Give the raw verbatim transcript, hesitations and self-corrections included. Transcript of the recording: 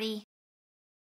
party.